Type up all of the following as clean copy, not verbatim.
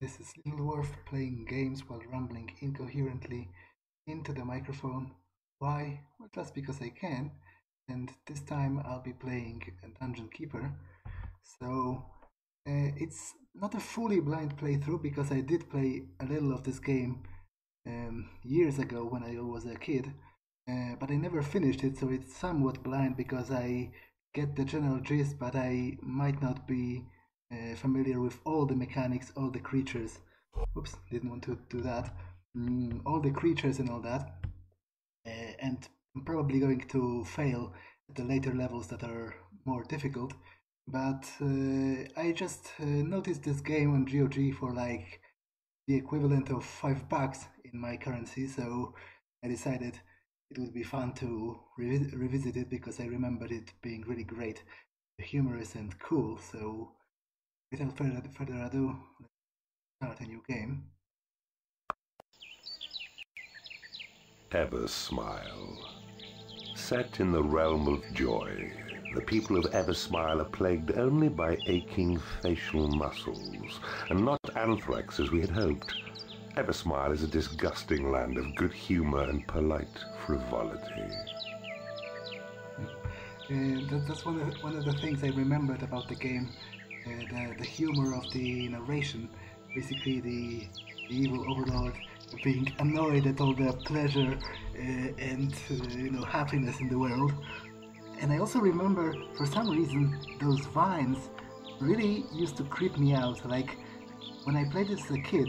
This is LittleDwarf playing games while rambling incoherently into the microphone. Why? Well, just because I can, and this time I'll be playing Dungeon Keeper. So it's not a fully blind playthrough, because I did play a little of this game years ago when I was a kid, but I never finished it, so it's somewhat blind because I get the general gist, but I might not be familiar with all the mechanics, all the creatures. Oops, didn't want to do that. All the creatures and all that, and I'm probably going to fail at the later levels that are more difficult. But I just noticed this game on GOG for like the equivalent of $5 in my currency, so I decided it would be fun to revisit it, because I remembered it being really great, humorous and cool. So without further ado, let's start a new game. Eversmile. Set in the realm of joy, the people of Eversmile are plagued only by aching facial muscles, and not anthrax as we had hoped. Eversmile is a disgusting land of good humor and polite frivolity. That's one of the things I remembered about the game, the humor of the narration. Basically, the evil overlord being annoyed at all the pleasure and happiness in the world. And I also remember, for some reason, those vines really used to creep me out. Like, when I played this as a kid,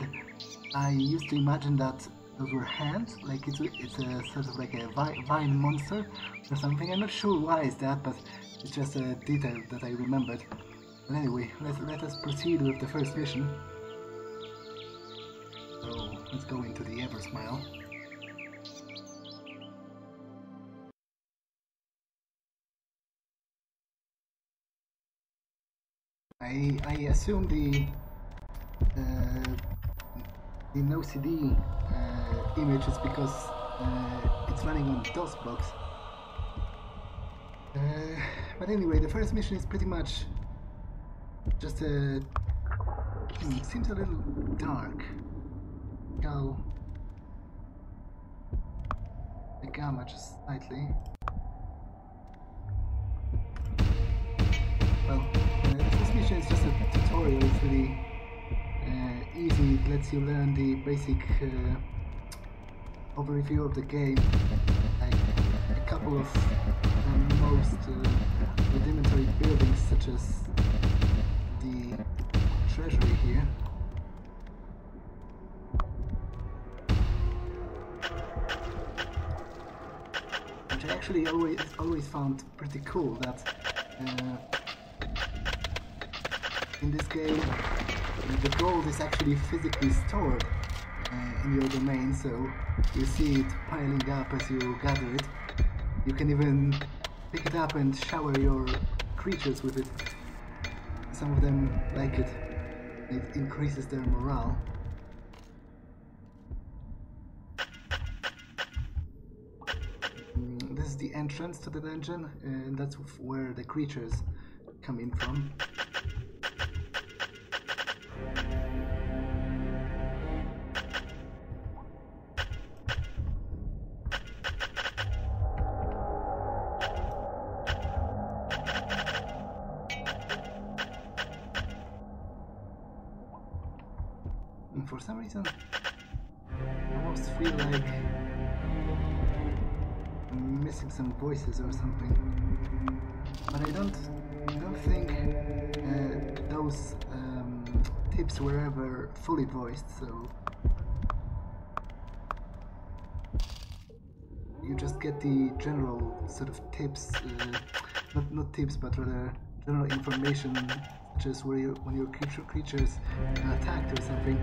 I used to imagine that those were hands, like it's a sort of like a vine monster or something. I'm not sure why is that, but it's just a detail that I remembered. But anyway, let us proceed with the first mission. So, let's go into the Eversmile. I assume the no CD image is because it's running on DOSBox. But anyway, the first mission is pretty much just a... It seems a little dark. Go the gamma just slightly. Well, this mission is just a tutorial. It's really easy. It lets you learn the basic overview of the game, like a couple of the most rudimentary buildings, such as the treasury here. Which I actually always found pretty cool, that in this game the gold is actually physically stored in your domain, so you see it piling up as you gather it. You can even pick it up and shower your creatures with it. Some of them like it. It increases their morale. This is the entrance to the dungeon, and that's where the creatures come in from. And for some reason, I almost feel like I'm missing some voices or something, but I don't think those tips were ever fully voiced, so you just get the general sort of tips, not tips, but rather general information. Just where when your creatures are attacked or something,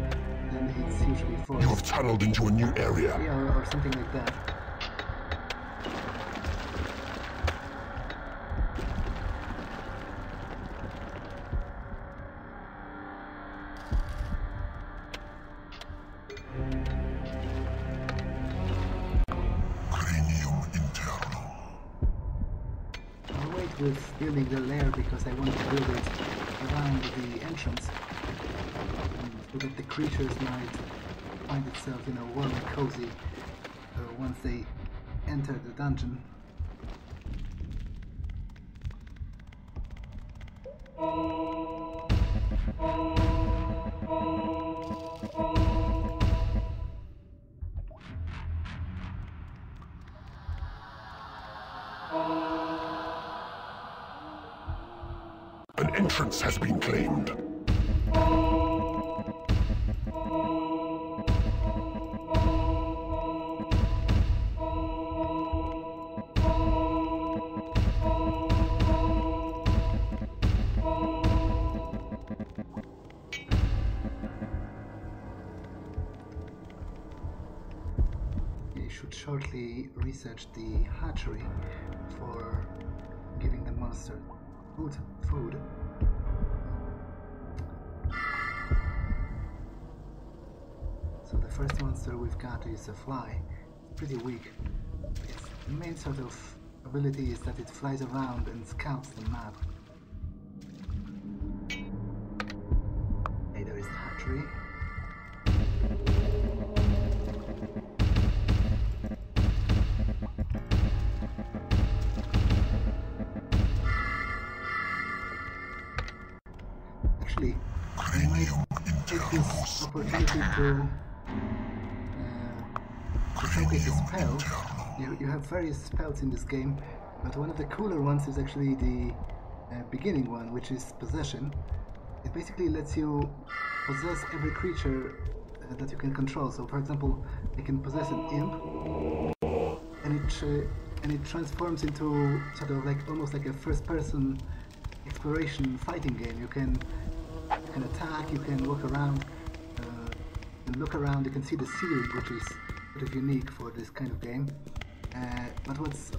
then it's usually forced. You have tunneled into a new area. Yeah, or something like that. Cranium internal. I'll wait with building the lair because I want to build it around the entrance. so that the creatures might find itself, you know, warm and cozy once they enter the dungeon. An entrance has been claimed. We should shortly research the hatchery for giving the monster food. So the first monster we've got is a fly. It's pretty weak. Its main sort of ability is that it flies around and scouts the map. Hey, there is the hatchery. Spell. You have various spells in this game, but one of the cooler ones is actually the beginning one, which is possession. It basically lets you possess every creature that you can control. So, for example, I can possess an imp, and it transforms into sort of like almost like a first-person exploration fighting game. You can attack, you can walk around, and look around. You can see the ceiling, which is of unique for this kind of game, but what's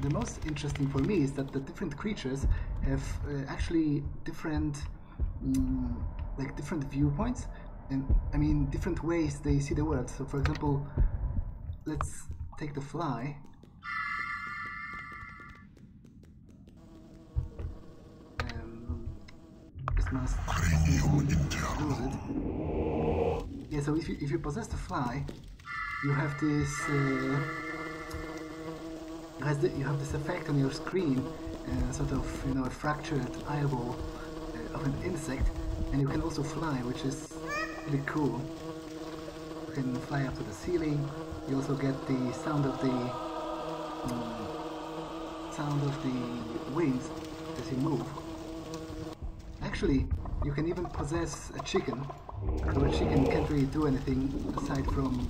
the most interesting for me is that the different creatures have actually different like different viewpoints, and I mean different ways they see the world. So for example, let's take the fly. This must lose it. Yeah, so if you possess the fly, you have this effect on your screen, sort of, you know, a fractured eyeball of an insect, and you can also fly, which is really cool. You can fly up to the ceiling. You also get the sound of the wings as you move. Actually, you can even possess a chicken, although a chicken can't really do anything aside from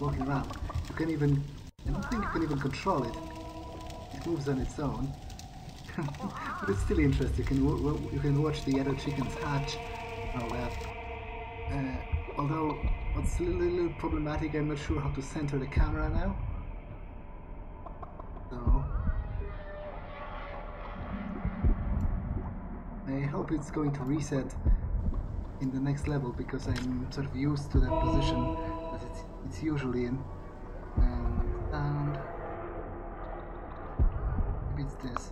walking around. You can even, I don't think you can even control it. It moves on its own. But it's still interesting. You can watch the other chickens hatch. Oh well. Although what's a little problematic, I'm not sure how to center the camera now. So I hope it's going to reset in the next level, because I'm sort of used to that position that it's usually in. And maybe it's this.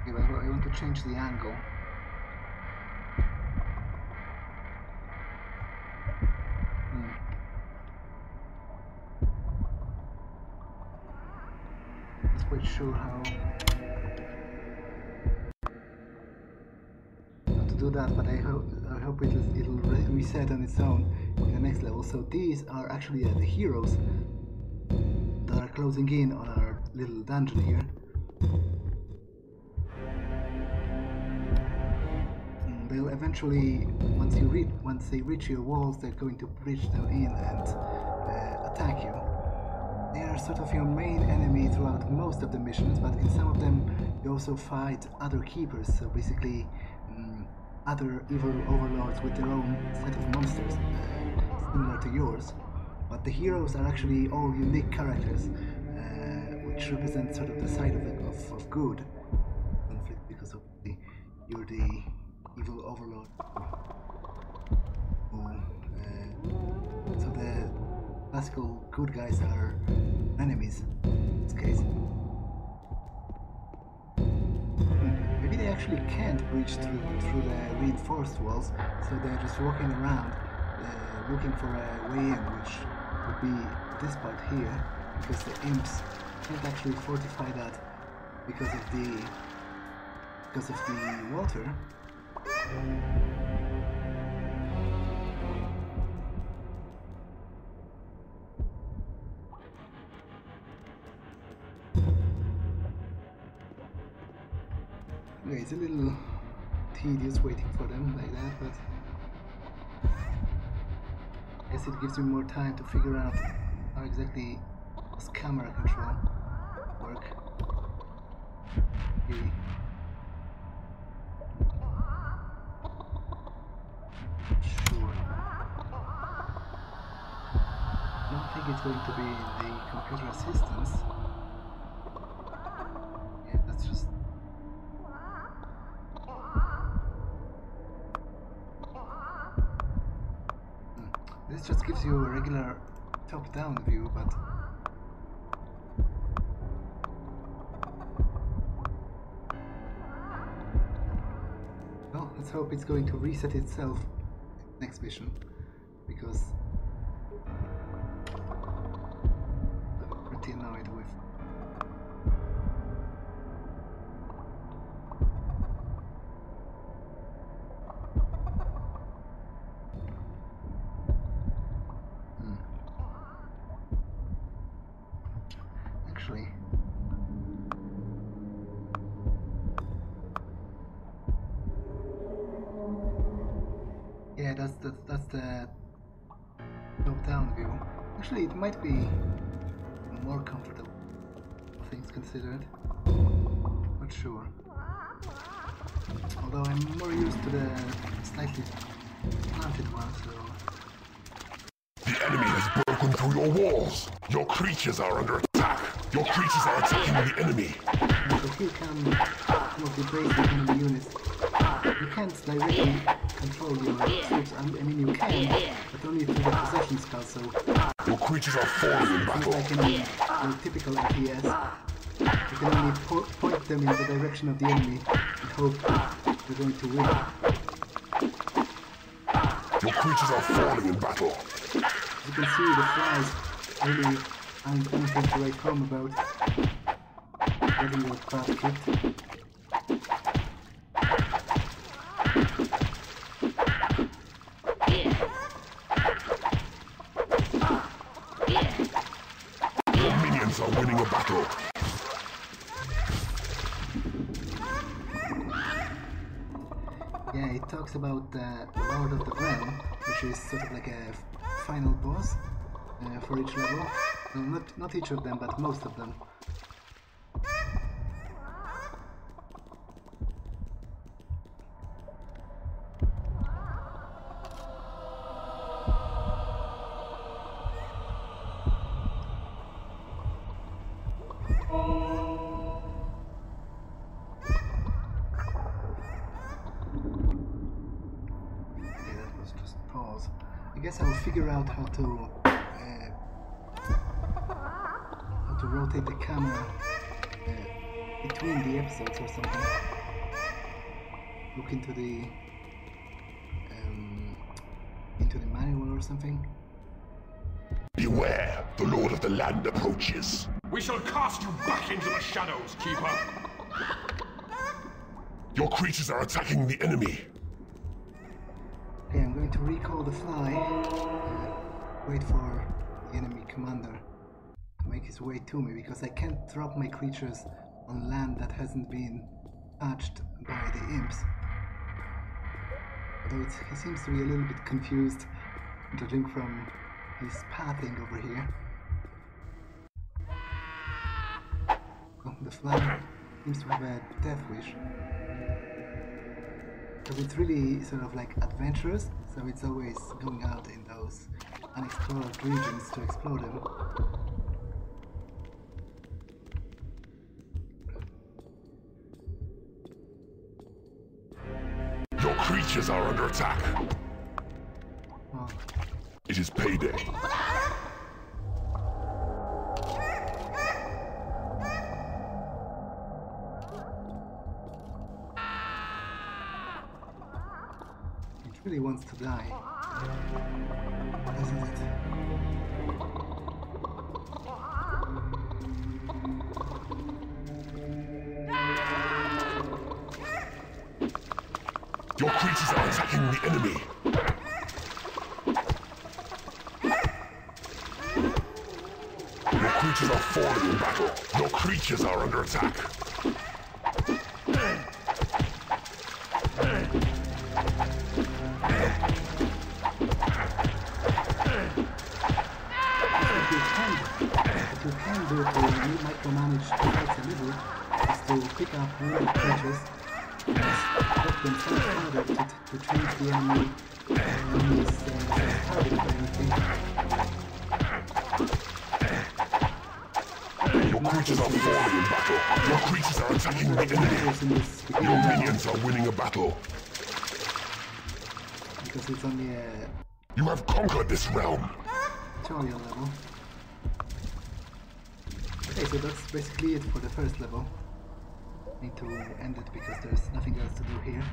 Okay, but I want to change the angle. I'm not quite sure how to do that, but I hope it'll reset on its own in the next level. So these are actually the heroes that are closing in on our little dungeon here. And they'll eventually, once they reach your walls, they're going to breach them in and attack you. They are sort of your main enemy throughout most of the missions, but in some of them you also fight other keepers, so basically other evil overlords with their own set of monsters, similar to yours. But the heroes are actually all unique characters, which represent sort of the side of good conflict, because obviously you're the evil overlord. So the classical good guys are enemies in this case. people can't reach through the reinforced walls, so they're just walking around looking for a way in, which would be this part here, because the imps can't actually fortify that because of the water. Okay, it's a little tedious waiting for them like that, but I guess it gives me more time to figure out how exactly does camera control work. Really. Sure. I don't think it's going to be in the computer assistance. Yeah, that's just... This just gives you a regular top-down view, but... Well, let's hope it's going to reset itself next mission, because I'm pretty annoyed with actually. Yeah, that's the top-down view. Actually, it might be more comfortable, things considered. Not sure. Although I'm more used to the slightly slanted one, so... The enemy has broken through your walls! Your creatures are under attack! Your creatures are attacking the enemy! So here come some of the basic enemy units. You can't directly control your troops, I mean you can, but only through the possession spell, so... Your creatures are falling in battle. It's not like in typical FPS. You can only point them in the direction of the enemy and hope they're going to win. Your creatures are falling in battle. As you can see, the flies really aren't anything to write home about. Getting your butt kicked. Talks about the Lord of the Realm, which is sort of like a final boss for each level. No, not each of them, but most of them. Figure out how to rotate the camera between the episodes or something. Look into the manual or something. Beware! The Lord of the Land approaches. We shall cast you back into the shadows, Keeper. Your creatures are attacking the enemy. To recall the fly, wait for the enemy commander to make his way to me, because I can't drop my creatures on land that hasn't been touched by the imps. Although he seems to be a little bit confused, judging from his pathing over here. Oh, the fly seems to have a death wish. Because it's really sort of like adventurous, so it's always going out in those unexplored regions to explore them. Your creatures are under attack. Oh. It is payday. really wants to die, doesn't it? Your creatures are attacking the enemy! Your creatures are falling in battle! Your creatures are under attack! What you can do to micromanage the fights a little is to pick up random creatures and help them so harder to change the enemy target or anything. Your creatures are falling in battle. Your creatures are attacking the enemy. Your minions are winning a battle. Because it's only a... You have conquered this realm. Tutorial level. Okay, so that's basically it for the first level. Need to end it because there's nothing else to do here.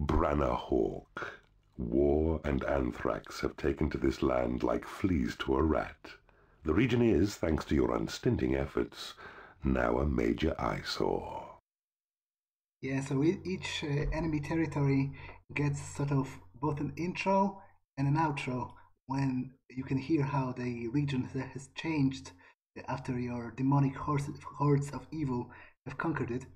Brannahawk. War and anthrax have taken to this land like fleas to a rat. The region is, thanks to your unstinting efforts, now a major eyesore. Yeah, so each enemy territory gets sort of both an intro and an outro, when you can hear how the region has changed after your demonic hordes of evil have conquered it.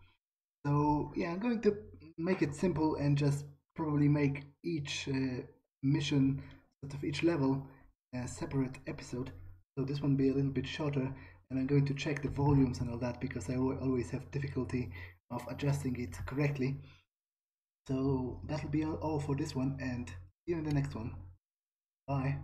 So yeah, I'm going to make it simple and just probably make each mission, sort of each level, a separate episode. So this one will be a little bit shorter, and I'm going to check the volumes and all that because I always have difficulty of adjusting it correctly. So that'll be all for this one, and see you in the next one. Bye.